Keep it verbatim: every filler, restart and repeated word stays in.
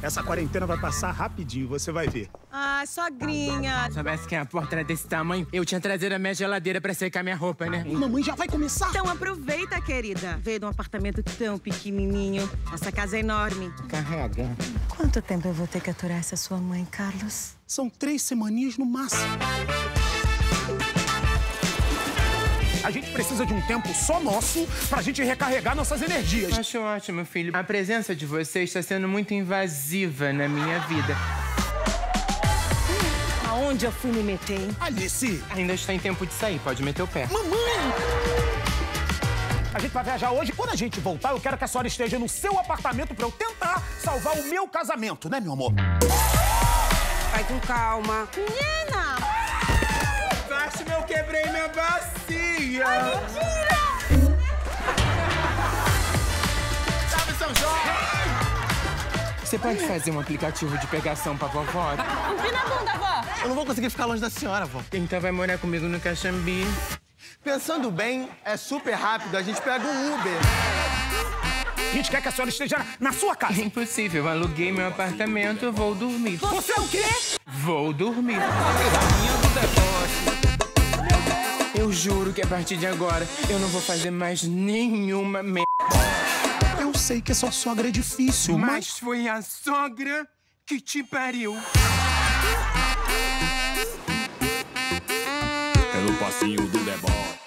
Essa quarentena vai passar rapidinho, você vai ver. Ah, sogrinha. Se soubesse que a porta era desse tamanho, eu tinha trazido a minha geladeira pra secar minha roupa, né? E mamãe já vai começar? Então aproveita, querida. Veio de um apartamento tão pequenininho. Essa casa é enorme. Carrega. Quanto tempo eu vou ter que aturar essa sua mãe, Carlos? São três semaninhas no máximo. A gente precisa de um tempo só nosso pra gente recarregar nossas energias. Acho ótimo, filho. A presença de vocês está sendo muito invasiva na minha vida. Aonde eu fui me meter, hein? Alice! Ainda está em tempo de sair, pode meter o pé. Mamãe! A gente vai viajar hoje. Quando a gente voltar, eu quero que a senhora esteja no seu apartamento pra eu tentar salvar o meu casamento, né, meu amor? Vai com calma. Menina! Acho que eu quebrei minha bacia! Ai, mentira! Sabe, São Jorge? Você pode fazer um aplicativo de pegação pra vovó? Empina a bunda, vó! Eu não vou conseguir ficar longe da senhora, vó. Então vai morar comigo no Caxambi. Pensando bem, é super rápido. A gente pega um Uber. A gente quer que a senhora esteja na sua casa. Impossível. Eu aluguei meu apartamento, vou dormir. Você é o quê? Vou dormir. Eu juro que a partir de agora eu não vou fazer mais nenhuma merda. Eu sei que essa sogra é difícil, mas... mas foi a sogra que te pariu. Pelo passinho do deboche.